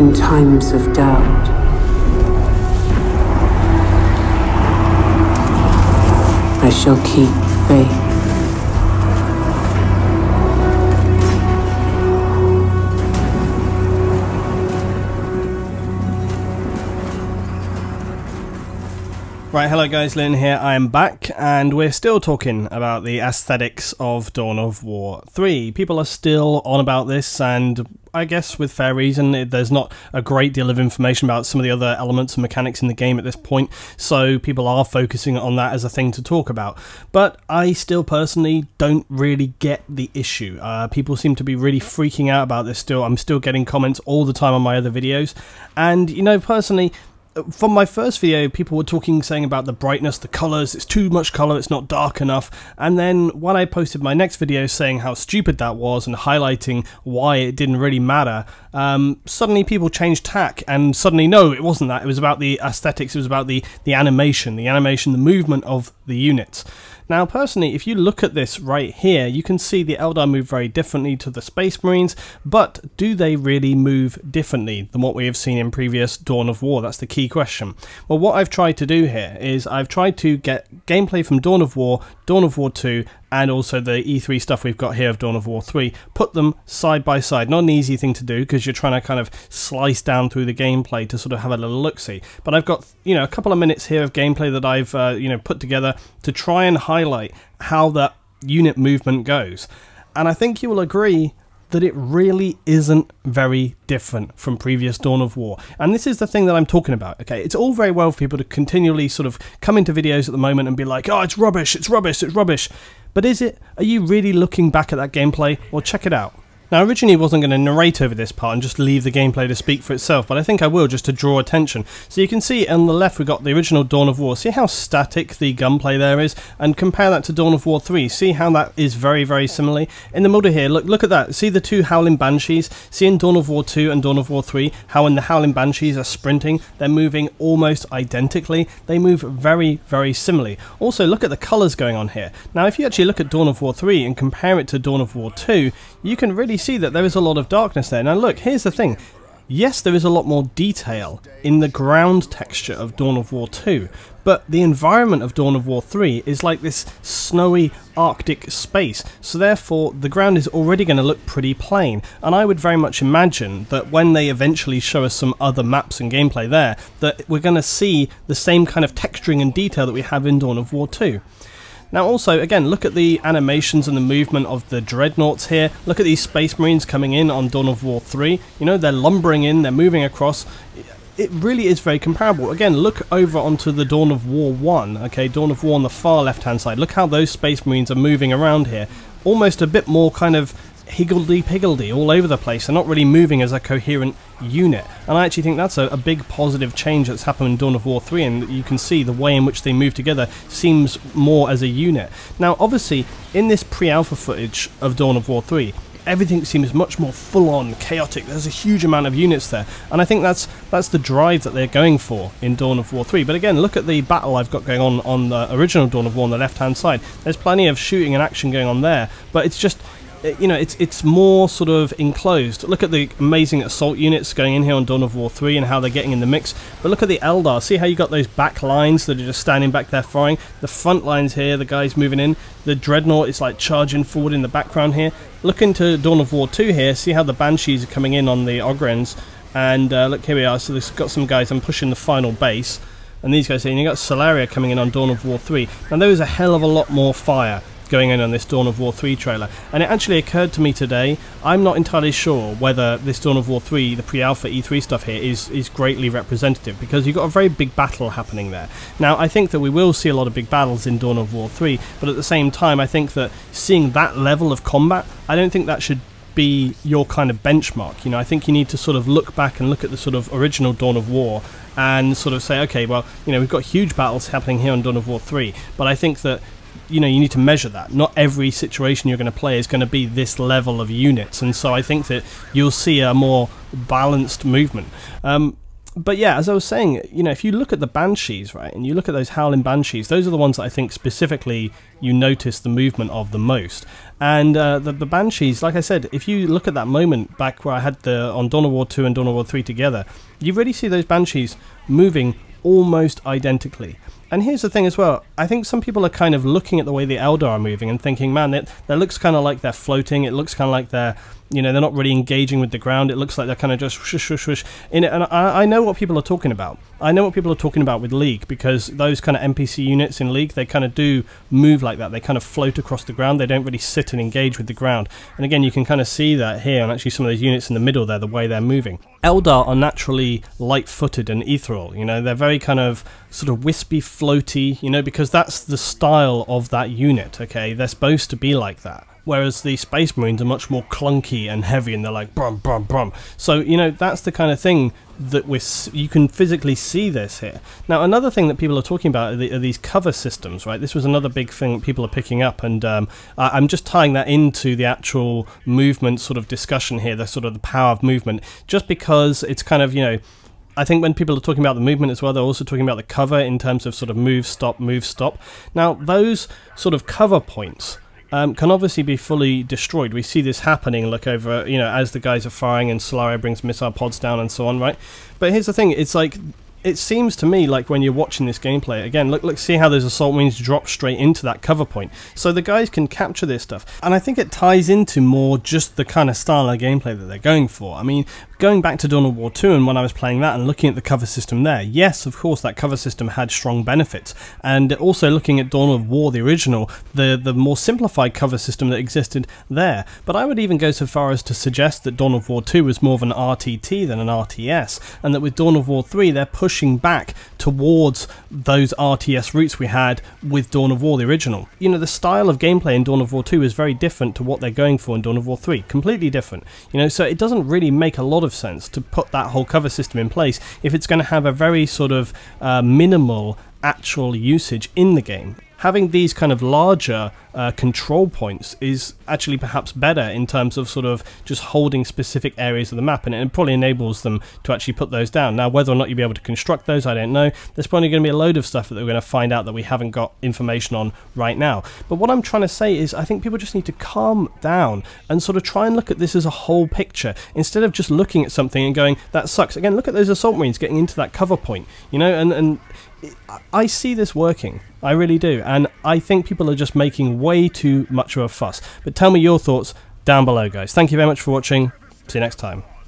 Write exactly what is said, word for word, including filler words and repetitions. in times of doubt. I shall keep faith. Right, hello guys, Lynn here, I am back, and we're still talking about the aesthetics of Dawn of War three. People are still on about this, and I guess with fair reason, it, there's not a great deal of information about some of the other elements and mechanics in the game at this point, so people are focusing on that as a thing to talk about. But I still personally don't really get the issue. Uh, people seem to be really freaking out about this still. I'm still getting comments all the time on my other videos, and, you know, personally, from my first video, people were talking, saying about the brightness, the colours, it's too much colour, it's not dark enough, and then when I posted my next video saying how stupid that was and highlighting why it didn't really matter, um, suddenly people changed tack, and suddenly, no, it wasn't that, it was about the aesthetics, it was about the, the animation, the animation, the movement of the units. Now, personally, if you look at this right here, you can see the Eldar move very differently to the Space Marines, but do they really move differently than what we have seen in previous Dawn of War? That's the key question. Well, what I've tried to do here is I've tried to get gameplay from Dawn of War, Dawn of War two, and also the E three stuff we've got here of Dawn of War three, put them side by side. Not an easy thing to do because you're trying to kind of slice down through the gameplay to sort of have a little look-see. But I've got, you know, a couple of minutes here of gameplay that I've, uh, you know, put together to try and highlight how that unit movement goes. And I think you will agree that it really isn't very different from previous Dawn of War. And this is the thing that I'm talking about, okay? It's all very well for people to continually sort of come into videos at the moment and be like, oh, it's rubbish, it's rubbish, it's rubbish. But is it? Are you really looking back at that gameplay? Well, check it out. Now, originally I wasn't going to narrate over this part and just leave the gameplay to speak for itself, but I think I will just to draw attention. So you can see on the left we've got the original Dawn of War. See how static the gunplay there is? And compare that to Dawn of War three. See how that is very, very similarly? In the middle here, look look at that. See the two Howling Banshees? See in Dawn of War two and Dawn of War three how when the Howling Banshees are sprinting, they're moving almost identically. They move very, very similarly. Also, look at the colours going on here. Now, if you actually look at Dawn of War three and compare it to Dawn of War two, you can really see that there is a lot of darkness there. Now look, here's the thing. Yes, there is a lot more detail in the ground texture of Dawn of War two, but the environment of Dawn of War three is like this snowy Arctic space, so therefore the ground is already going to look pretty plain, and I would very much imagine that when they eventually show us some other maps and gameplay there, that we're going to see the same kind of texturing and detail that we have in Dawn of War two. Now also, again, look at the animations and the movement of the Dreadnoughts here. Look at these Space Marines coming in on Dawn of War three. You know, they're lumbering in, they're moving across. It really is very comparable. Again, look over onto the Dawn of War one, okay, Dawn of War on the far left-hand side. Look how those Space Marines are moving around here. Almost a bit more kind of higgledy-piggledy all over the place. They're not really moving as a coherent unit, and I actually think that's a, a big positive change that's happened in Dawn of War three, and you can see the way in which they move together seems more as a unit. Now obviously in this pre-alpha footage of Dawn of War three, everything seems much more full-on, chaotic. There's a huge amount of units there, and I think that's that's the drive that they're going for in Dawn of War three. But again, look at the battle I've got going on on the original Dawn of War on the left-hand side. There's plenty of shooting and action going on there, but it's just, you know, it's it's more sort of enclosed. Look at the amazing assault units going in here on Dawn of War three and how they're getting in the mix. But look at the Eldar. See how you got those back lines that are just standing back there firing? The front lines here, the guys moving in. The Dreadnought is like charging forward in the background here. Look into Dawn of War two here. See how the Banshees are coming in on the Ogrens. And uh, look, here we are. So they've got some guys. I'm pushing the final base. And these guys here. And you've got Solaria coming in on Dawn of War three. Now there is a hell of a lot more fire going in on this Dawn of War three trailer, and it actually occurred to me today, I'm not entirely sure whether this Dawn of War three, the pre-alpha E three stuff here, is, is greatly representative, because you've got a very big battle happening there. Now I think that we will see a lot of big battles in Dawn of War three, but at the same time I think that seeing that level of combat, I don't think that should be your kind of benchmark. You know, I think you need to sort of look back and look at the sort of original Dawn of War and sort of say, okay, well, you know, we've got huge battles happening here on Dawn of War three, but I think that, you know, you need to measure that. Not every situation you're going to play is going to be this level of units, and so I think that you'll see a more balanced movement. Um, but yeah, as I was saying, you know, if you look at the Banshees, right, and you look at those howling Banshees, those are the ones that I think specifically you notice the movement of the most. And uh, the, the Banshees, like I said, if you look at that moment back where I had the on Dawn of War two and Dawn of War three together, you really see those Banshees moving almost identically. And here's the thing as well, I think some people are kind of looking at the way the Eldar are moving and thinking, man, that, that looks kind of like they're floating, it looks kind of like they're, you know, they're not really engaging with the ground, it looks like they're kind of just shush, shush, shush. And I, I know what people are talking about. I know what people are talking about with League, because those kind of N P C units in League, they kind of do move like that. They kind of float across the ground, they don't really sit and engage with the ground. And again, you can kind of see that here, and actually some of those units in the middle there, the way they're moving. Eldar are naturally light-footed and ethereal, you know, they're very kind of sort of wispy, floaty, you know, because that's the style of that unit, okay? They're supposed to be like that. Whereas the Space Marines are much more clunky and heavy, and they're like brum brum brum. So, you know, that's the kind of thing that we're s you can physically see this here. Now, another thing that people are talking about are, the, are these cover systems, right? This was another big thing that people are picking up, and um, I I'm just tying that into the actual movement sort of discussion here, the sort of the power of movement, just because it's kind of, you know, I think when people are talking about the movement as well, they're also talking about the cover in terms of sort of move, stop, move, stop. Now, those sort of cover points Um, can obviously be fully destroyed. We see this happening, look over, you know, as the guys are firing and Solaria brings missile pods down and so on, right? But here's the thing, it's like, it seems to me like when you're watching this gameplay, again, look, look, see how those assault wings drop straight into that cover point. So the guys can capture this stuff. And I think it ties into more just the kind of style of gameplay that they're going for. I mean, going back to Dawn of War two and when I was playing that and looking at the cover system there, yes, of course, that cover system had strong benefits. And also looking at Dawn of War, the original, the, the more simplified cover system that existed there. But I would even go so far as to suggest that Dawn of War two was more of an R T T than an R T S. And that with Dawn of War three, they're pushing pushing back towards those R T S roots we had with Dawn of War, the original. You know, the style of gameplay in Dawn of War two is very different to what they're going for in Dawn of War three. Completely different. You know, so it doesn't really make a lot of sense to put that whole cover system in place if it's going to have a very sort of uh, minimal actual usage in the game. Having these kind of larger uh, control points is actually perhaps better in terms of sort of just holding specific areas of the map, and it probably enables them to actually put those down. Now, whether or not you'll be able to construct those, I don't know. There's probably going to be a load of stuff that we're going to find out that we haven't got information on right now. But what I'm trying to say is I think people just need to calm down and sort of try and look at this as a whole picture instead of just looking at something and going, that sucks. Again, look at those assault marines getting into that cover point, you know, and, and I see this working. I really do, and I think people are just making way too much of a fuss. But tell me your thoughts down below, guys. Thank you very much for watching. See you next time.